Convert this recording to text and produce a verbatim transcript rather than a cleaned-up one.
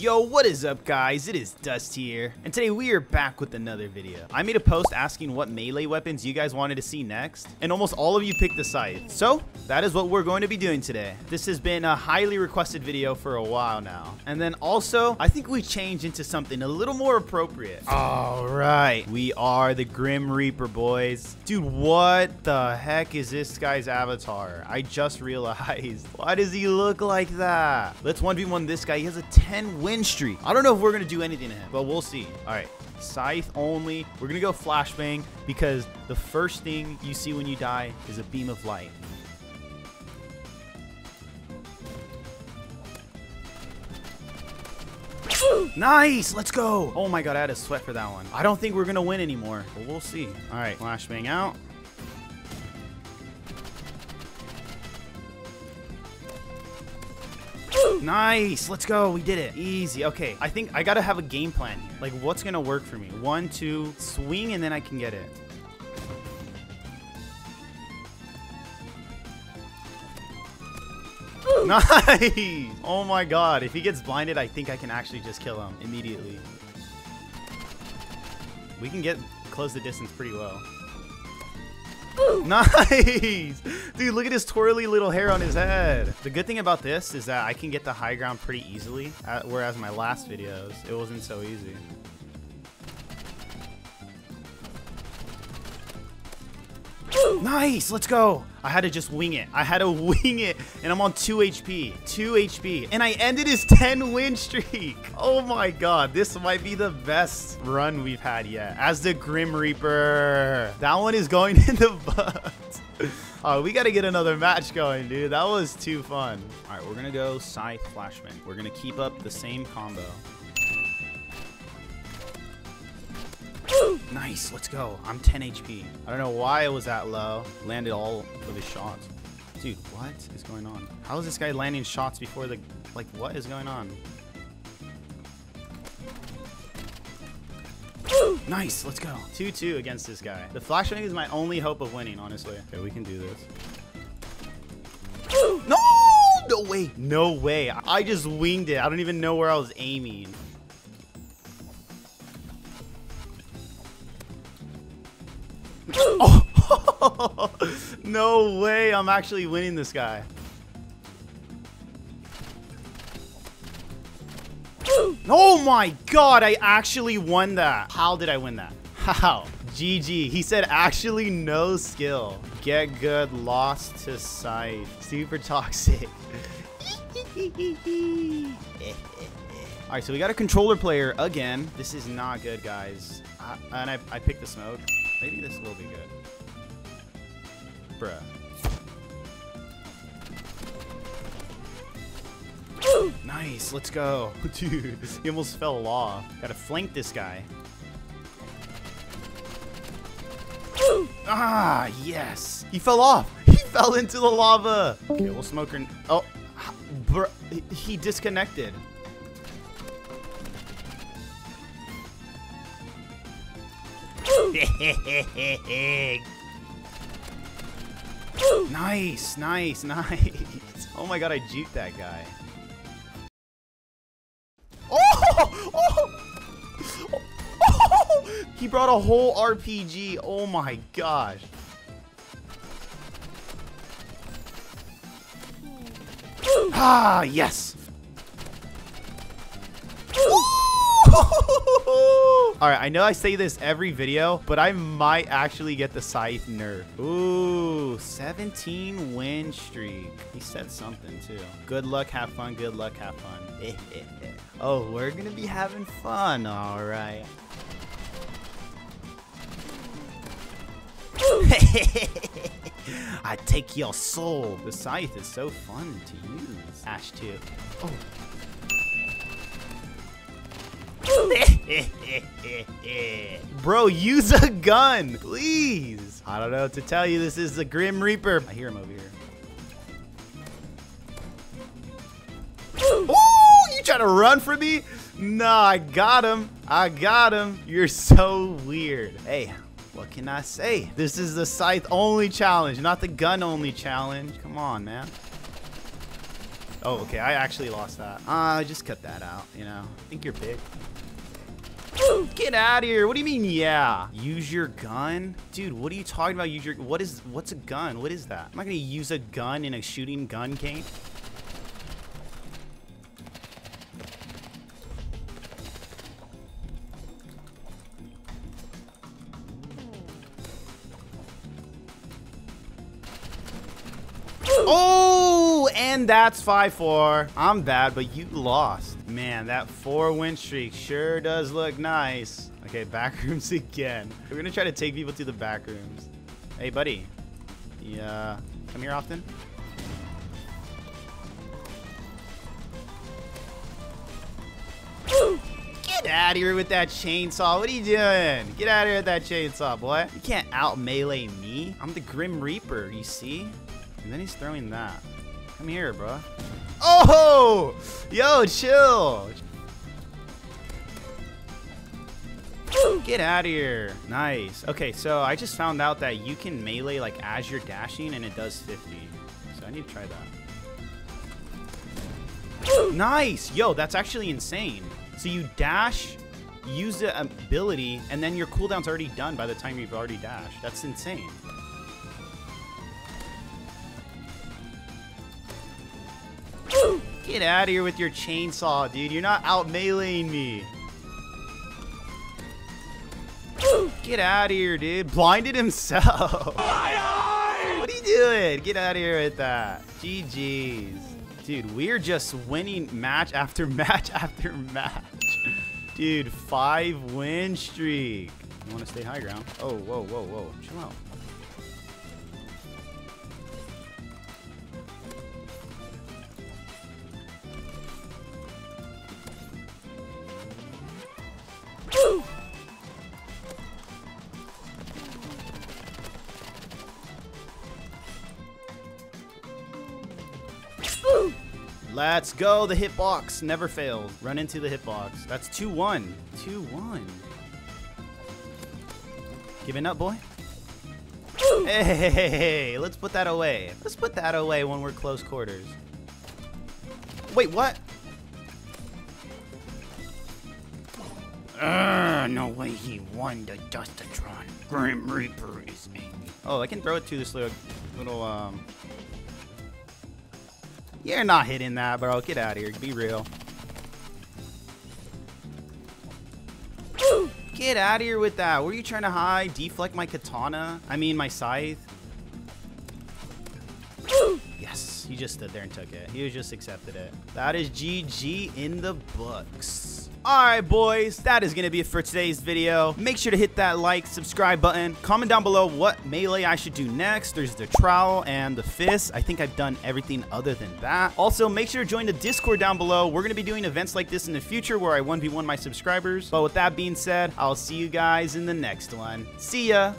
Yo, what is up guys? It is Dust here, and today we are back with another video. I made a post asking what melee weapons you guys wanted to see next, and almost all of you picked the scythe. So that is what we're going to be doing today. This has been a highly requested video for a while now. And then also, I think we changed into something a little more appropriate. All right, we are the Grim Reaper, boys. Dude, what the heck is this guy's avatar? I just realized. Why does he look like that? Let's one v one this guy. He has a ten win streak. I don't know if we're gonna do anything to him, but we'll see. All right, scythe only. We're gonna go flashbang because the first thing you see when you die is a beam of light. Nice, let's go. Oh my god, I had a sweat for that one. I don't think we're gonna win anymore, but we'll see. All right, flashbang out. Nice, let's go. We did it. Easy. Okay, I think I gotta have a game plan here. Like, what's gonna work for me? One, two, swing, and then I can get it. Ooh. Nice. Oh my god. If he gets blinded, I think I can actually just kill him immediately. We can get close the distance pretty well. Ooh. Nice. Dude, look at his twirly little hair on his head. The good thing about this is that I can get the high ground pretty easily, whereas my last videos, it wasn't so easy. Ooh. Nice, let's go. I had to just wing it. I had to wing it, and I'm on two H P. two H P, and I ended his ten win streak. Oh my god, this might be the best run we've had yet as the Grim Reaper. That one is going in the butt. Oh, we gotta get another match going, dude. That was too fun. All right, we're gonna go scythe flashman. We're gonna keep up the same combo. Nice, let's go. I'm ten H P. I don't know why it was that low. Landed all of his shots. Dude, what is going on? How is this guy landing shots before the... Like, what is going on? Woo! Nice, let's go. two two against this guy. The flashbang is my only hope of winning, honestly. Okay, we can do this. Woo! No! No way. No way. I just winged it. I don't even know where I was aiming. Oh, no way. I'm actually winning this guy. Oh my god, I actually won that. How did I win that? How? G G. He said actually no skill. Get good, lost to sight. Super toxic. All right, so we got a controller player again. This is not good, guys. I, and I, I picked the smoke. Maybe this will be good. Bruh. Woo! Nice, let's go. Dude, he almost fell off. Gotta flank this guy. Woo! Ah, yes. He fell off. He fell into the lava. Okay, we'll smoke her. Oh, bruh. He disconnected. Nice, nice, nice. Oh my god, I juked that guy. Oh! Oh! Oh! He brought a whole R P G. Oh my gosh. Ah, yes. All right, I know I say this every video, but I might actually get the scythe nerf. Ooh, seventeen win streak. He said something too. Good luck, have fun. Good luck, have fun. Oh, we're gonna be having fun. All right. I take your soul. The scythe is so fun to use. Ash two. Oh. Bro, use a gun, please. I don't know what to tell you. This is the Grim Reaper. I hear him over here. Oh, you trying to run from me? No, I got him. I got him. You're so weird. Hey, what can I say? This is the scythe only challenge, not the gun only challenge. Come on, man. Oh, okay. I actually lost that. Uh, just cut that out, you know. I think you're big. Ooh, get out of here. What do you mean, yeah? Use your gun? Dude, what are you talking about? Use your... What is... What's a gun? What is that? I'm not going to use a gun in a shooting gun game. And that's five four. I'm bad, but you lost. Man, that four win streak sure does look nice. Okay, back rooms again. We're gonna try to take people to the back rooms. Hey, buddy. Yeah, come here often. Woo! Get out of here with that chainsaw. What are you doing? Get out of here with that chainsaw, boy. You can't out melee me. I'm the Grim Reaper, you see? And then he's throwing that. Come here, bro. Oh, yo, chill. Get out of here. Nice. Okay, so I just found out that you can melee like as you're dashing and it does fifty. So I need to try that. Nice. Yo, that's actually insane. So you dash, use the ability, and then your cooldown's already done by the time you've already dashed. That's insane. Get out of here with your chainsaw, dude. You're not out meleeing me. Get out of here, dude. Blinded himself. My eye! What are you doing? Get out of here with that. G G's. Dude, we're just winning match after match after match. Dude, five win streak. You want to stay high ground? Oh, whoa, whoa, whoa. Chill out. Let's go. The hitbox never fails. Run into the hitbox. That's two one. two one. Giving up, boy? Hey, hey, hey, hey, let's put that away. Let's put that away when we're close quarters. Wait, what? Urgh, no way he won the Dustatron. Grim Reaper is angry. Oh, I can throw it to this little... little um. You're not hitting that, bro. Get out of here. Be real. Woo! Get out of here with that. Were you trying to hide? Deflect my katana? I mean, my scythe? Woo! Yes. He just stood there and took it. He just accepted it. That is G G in the books. Alright, boys, that is going to be it for today's video. Make sure to hit that like, subscribe button. Comment down below what melee I should do next. There's the trowel and the fist. I think I've done everything other than that. Also, make sure to join the Discord down below. We're going to be doing events like this in the future where I one v one my subscribers. But with that being said, I'll see you guys in the next one. See ya!